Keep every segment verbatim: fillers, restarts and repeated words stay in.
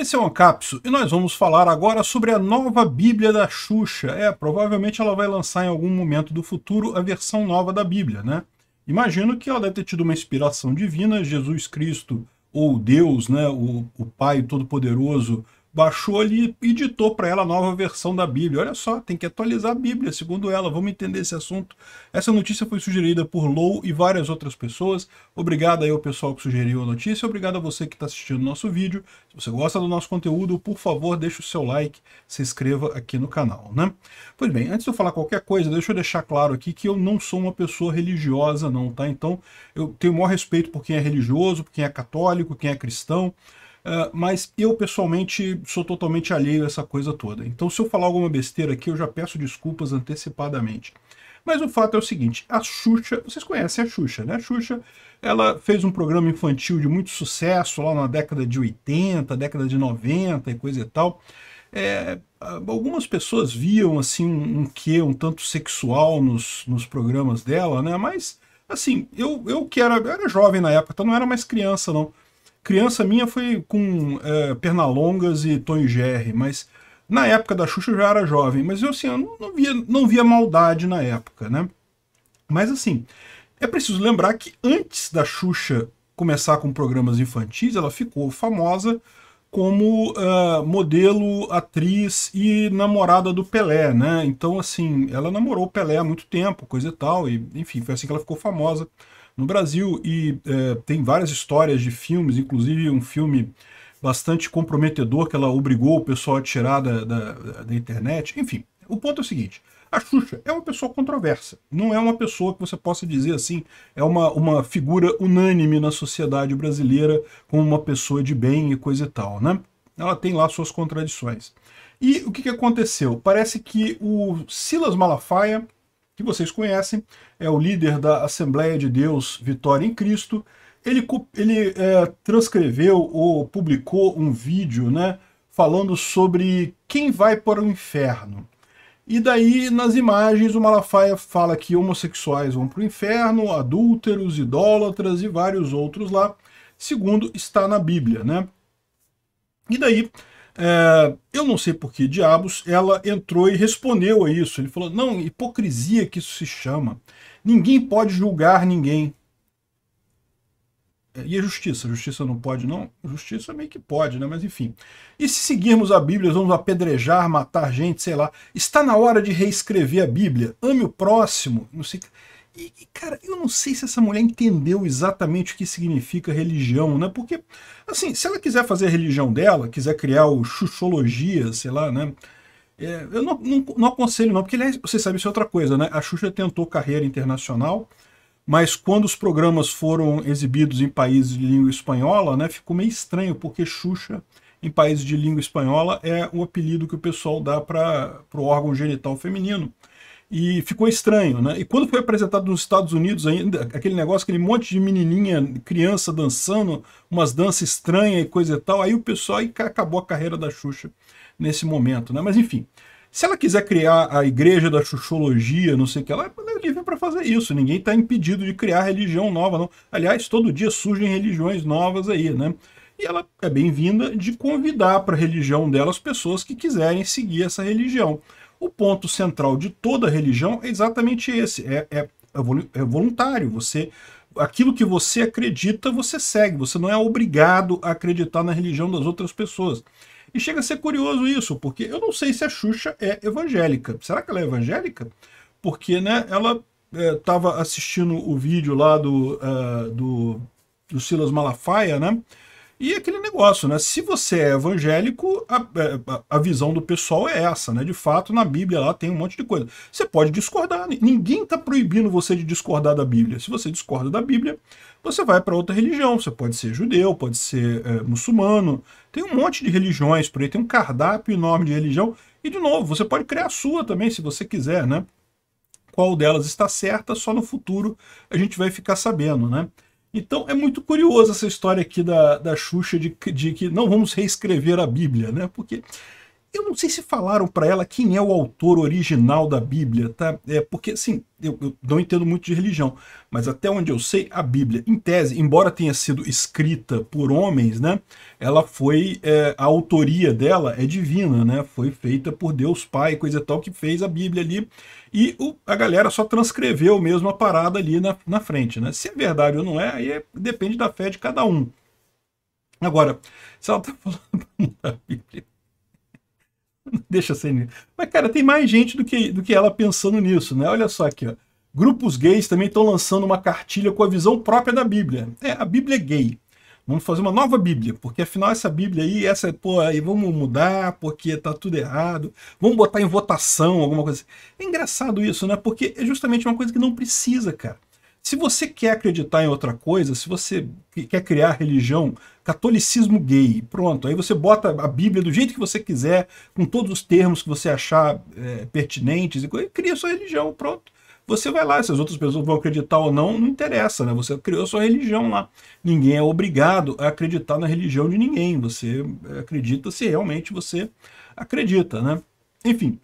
Esse é o Ancapsu e nós vamos falar agora sobre a nova Bíblia da Xuxa. É, provavelmente ela vai lançar em algum momento do futuro a versão nova da Bíblia, né? Imagino que ela deve ter tido uma inspiração divina, Jesus Cristo ou Deus, né, o, o Pai Todo-Poderoso, baixou ali e ditou para ela a nova versão da Bíblia. Olha só, tem que atualizar a Bíblia, segundo ela. Vamos entender esse assunto. Essa notícia foi sugerida por Lou e várias outras pessoas. Obrigado aí ao pessoal que sugeriu a notícia. Obrigado a você que está assistindo o nosso vídeo. Se você gosta do nosso conteúdo, por favor, deixe o seu like, se inscreva aqui no canal, né? Pois bem, antes de eu falar qualquer coisa, deixa eu deixar claro aqui que eu não sou uma pessoa religiosa, não, tá? Então, eu tenho o maior respeito por quem é religioso, por quem é católico, quem é cristão. Uh, mas eu, pessoalmente, sou totalmente alheio a essa coisa toda. Então, se eu falar alguma besteira aqui, eu já peço desculpas antecipadamente. Mas o fato é o seguinte, a Xuxa, vocês conhecem a Xuxa, né? A Xuxa, ela fez um programa infantil de muito sucesso lá na década de oitenta, década de noventa e coisa e tal. É, algumas pessoas viam, assim, um, um quê um tanto sexual nos, nos programas dela, né? Mas, assim, eu, eu que era, eu era jovem na época, então não era mais criança, não. Criança minha foi com é, Pernalongas e Tom e Jerry, mas na época da Xuxa eu já era jovem, mas eu, assim, eu não, não, via, não via maldade na época, né? Mas assim, é preciso lembrar que antes da Xuxa começar com programas infantis, ela ficou famosa como uh, modelo, atriz e namorada do Pelé, né? Então assim, ela namorou o Pelé há muito tempo, coisa e tal, e enfim, foi assim que ela ficou famosa no Brasil, e é, tem várias histórias de filmes, inclusive um filme bastante comprometedor que ela obrigou o pessoal a tirar da, da, da internet. Enfim, o ponto é o seguinte, a Xuxa é uma pessoa controversa, não é uma pessoa que você possa dizer assim, é uma, uma figura unânime na sociedade brasileira como uma pessoa de bem e coisa e tal, né? Ela tem lá suas contradições. E o que, que aconteceu? Parece que o Silas Malafaia, que vocês conhecem, é o líder da Assembleia de Deus, Vitória em Cristo, ele, ele é, transcreveu ou publicou um vídeo, né, falando sobre quem vai para o inferno. E daí, nas imagens, o Malafaia fala que homossexuais vão para o inferno, adúlteros, idólatras e vários outros lá, segundo está na Bíblia, né? E daí... É, eu não sei por que diabos, ela entrou e respondeu a isso. Ele falou, não, hipocrisia que isso se chama. Ninguém pode julgar ninguém. E a justiça? A justiça não pode, não? A justiça meio que pode, né? Mas enfim. E se seguirmos a Bíblia, vamos apedrejar, matar gente, sei lá. Está na hora de reescrever a Bíblia. Ame o próximo. Não sei... E, cara, eu não sei se essa mulher entendeu exatamente o que significa religião, né? Porque, assim, se ela quiser fazer a religião dela, quiser criar o Xuxologia, sei lá, né? É, eu não, não, não aconselho, não, porque, aliás, vocês sabem, isso é outra coisa, né? A Xuxa tentou carreira internacional, mas quando os programas foram exibidos em países de língua espanhola, né? Ficou meio estranho, porque Xuxa, em países de língua espanhola, é o apelido que o pessoal dá para o órgão genital feminino. E ficou estranho, né? E quando foi apresentado nos Estados Unidos ainda, aquele negócio, aquele monte de menininha, criança dançando, umas danças estranhas e coisa e tal, aí o pessoal aí acabou a carreira da Xuxa nesse momento, né? Mas enfim, se ela quiser criar a igreja da Xuxologia, não sei o que, ela é livre para fazer isso, ninguém está impedido de criar religião nova, não. Aliás, todo dia surgem religiões novas aí, né? E ela é bem-vinda de convidar para a religião dela as pessoas que quiserem seguir essa religião. O ponto central de toda religião é exatamente esse, é, é, é voluntário, você, aquilo que você acredita, você segue, você não é obrigado a acreditar na religião das outras pessoas. E chega a ser curioso isso, porque eu não sei se a Xuxa é evangélica. Será que ela é evangélica? Porque, né, ela estava é, assistindo o vídeo lá do, uh, do, do Silas Malafaia, né? E aquele negócio, né? Se você é evangélico, a, a, a visão do pessoal é essa, né? De fato, na Bíblia lá tem um monte de coisa. Você pode discordar, ninguém está proibindo você de discordar da Bíblia. Se você discorda da Bíblia, você vai para outra religião. Você pode ser judeu, pode ser é, muçulmano. Tem um monte de religiões por aí, tem um cardápio enorme de religião. E, de novo, você pode criar a sua também, se você quiser, né? Qual delas está certa, só no futuro a gente vai ficar sabendo, né? Então é muito curiosa essa história aqui da, da Xuxa de, de que não vamos reescrever a Bíblia, né? Porque Eu não sei se falaram para ela quem é o autor original da Bíblia, tá? É, porque, assim, eu, eu não entendo muito de religião, mas até onde eu sei, a Bíblia, em tese, embora tenha sido escrita por homens, né? Ela foi, é, a autoria dela é divina, né? Foi feita por Deus Pai, coisa tal, que fez a Bíblia ali. E o, a galera só transcreveu mesmo a parada ali na, na frente, né? Se é verdade ou não é, aí é, depende da fé de cada um. Agora, se ela tá falando da Bíblia... Deixa ser. Mas, cara, tem mais gente do que, do que ela pensando nisso, né? Olha só aqui, ó. Grupos gays também estão lançando uma cartilha com a visão própria da Bíblia. É, a Bíblia é gay. Vamos fazer uma nova Bíblia, porque afinal essa Bíblia aí, essa, pô, aí vamos mudar, porque tá tudo errado. Vamos botar em votação, alguma coisa assim. É engraçado isso, né? Porque é justamente uma coisa que não precisa, cara. Se você quer acreditar em outra coisa, se você quer criar religião, catolicismo gay, pronto, aí você bota a Bíblia do jeito que você quiser, com todos os termos que você achar é, pertinentes, e cria sua religião, pronto. Você vai lá, se as outras pessoas vão acreditar ou não, não interessa, né? Você criou sua religião lá. Ninguém é obrigado a acreditar na religião de ninguém. Você acredita se realmente você acredita, né? Enfim.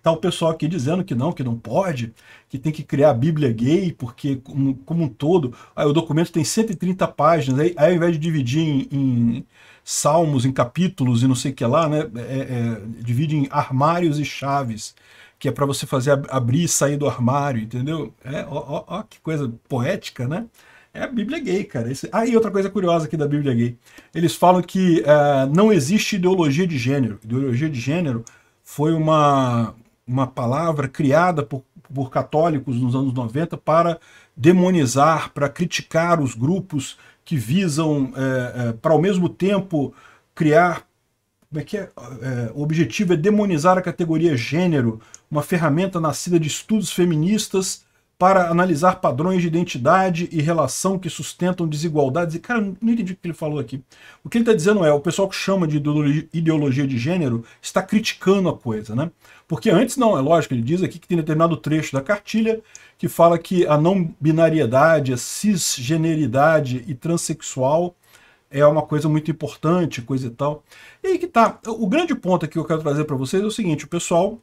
Tá o pessoal aqui dizendo que não, que não pode, que tem que criar a Bíblia gay, porque como, como um todo, aí o documento tem cento e trinta páginas, aí, aí ao invés de dividir em, em salmos, em capítulos e não sei o que lá, né, é, é, divide em armários e chaves, que é para você fazer ab abrir e sair do armário, entendeu? É, ó, ó, ó, que coisa poética, né? É a Bíblia gay, cara. Esse... Ah, e outra coisa curiosa aqui da Bíblia gay. Eles falam que uh, não existe ideologia de gênero. Ideologia de gênero foi uma... uma palavra criada por, por católicos nos anos noventa para demonizar, para criticar os grupos que visam, é, é, para ao mesmo tempo criar, como é que é? É, o objetivo é demonizar a categoria gênero, uma ferramenta nascida de estudos feministas para analisar padrões de identidade e relação que sustentam desigualdades. E, cara, não entendi o que ele falou aqui. O que ele está dizendo é, o pessoal que chama de ideologia de gênero está criticando a coisa, né? Porque antes não, é lógico, ele diz aqui que tem determinado trecho da cartilha que fala que a não-binariedade, a cisgeneridade e transexual é uma coisa muito importante, coisa e tal. E aí que tá, o grande ponto aqui que eu quero trazer para vocês é o seguinte, o pessoal...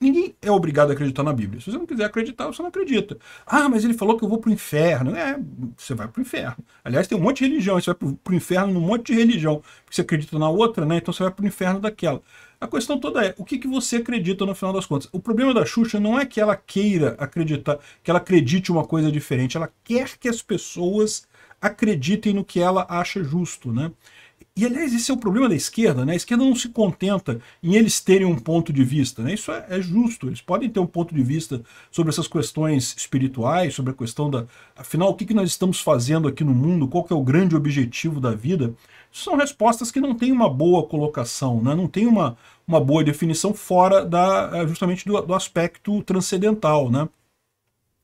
Ninguém é obrigado a acreditar na Bíblia. Se você não quiser acreditar, você não acredita. Ah, mas ele falou que eu vou pro inferno. É, você vai pro inferno. Aliás, tem um monte de religião. Você vai pro, pro inferno num monte de religião. Porque você acredita na outra, né? Então você vai pro inferno daquela. A questão toda é, o que, que você acredita no final das contas? O problema da Xuxa não é que ela queira acreditar, que ela acredite uma coisa diferente. Ela quer que as pessoas acreditem no que ela acha justo, né? E, aliás, esse é o problema da esquerda, né? A esquerda não se contenta em eles terem um ponto de vista, né? Isso é, é justo, eles podem ter um ponto de vista sobre essas questões espirituais, sobre a questão da... Afinal, o que, que nós estamos fazendo aqui no mundo? Qual que é o grande objetivo da vida? Isso são respostas que não têm uma boa colocação, né? Não tem uma, uma boa definição fora da, justamente do, do aspecto transcendental, né?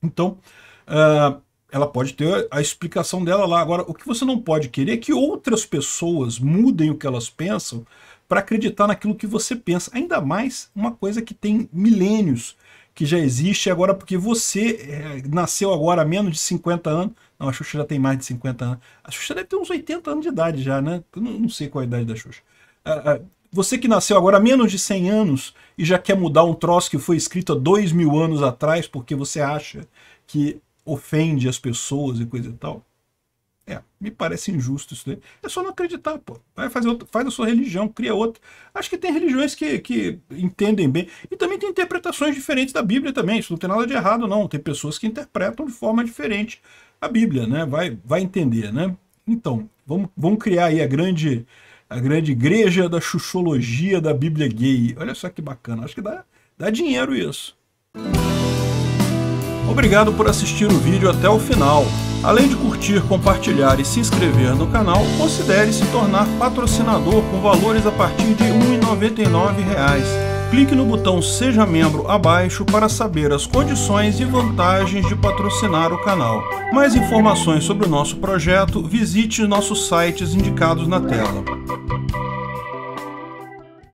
Então... Uh... ela pode ter a explicação dela lá. Agora, o que você não pode querer é que outras pessoas mudem o que elas pensam para acreditar naquilo que você pensa. Ainda mais uma coisa que tem milênios, que já existe agora, porque você é, nasceu agora há menos de cinquenta anos. Não, a Xuxa já tem mais de cinquenta anos. A Xuxa deve ter uns oitenta anos de idade já, né? Eu não, não sei qual a idade da Xuxa. Ah, ah, você que nasceu agora há menos de cem anos e já quer mudar um troço que foi escrito há dois mil anos atrás porque você acha que... ofende as pessoas e coisa e tal. É, me parece injusto isso daí. É só não acreditar, pô. Vai fazer outra, faz a sua religião, cria outra. Acho que tem religiões que, que entendem bem. E também tem interpretações diferentes da Bíblia também. Isso não tem nada de errado, não. Tem pessoas que interpretam de forma diferente a Bíblia, né? Vai, vai entender, né? Então, vamos, vamos criar aí a grande, a grande igreja da xuxologia da Bíblia gay. Olha só que bacana. Acho que dá, dá dinheiro isso. Obrigado por assistir o vídeo até o final. Além de curtir, compartilhar e se inscrever no canal, considere se tornar patrocinador com valores a partir de um real e noventa e nove centavos. Clique no botão Seja Membro abaixo para saber as condições e vantagens de patrocinar o canal. Mais informações sobre o nosso projeto, visite nossos sites indicados na tela.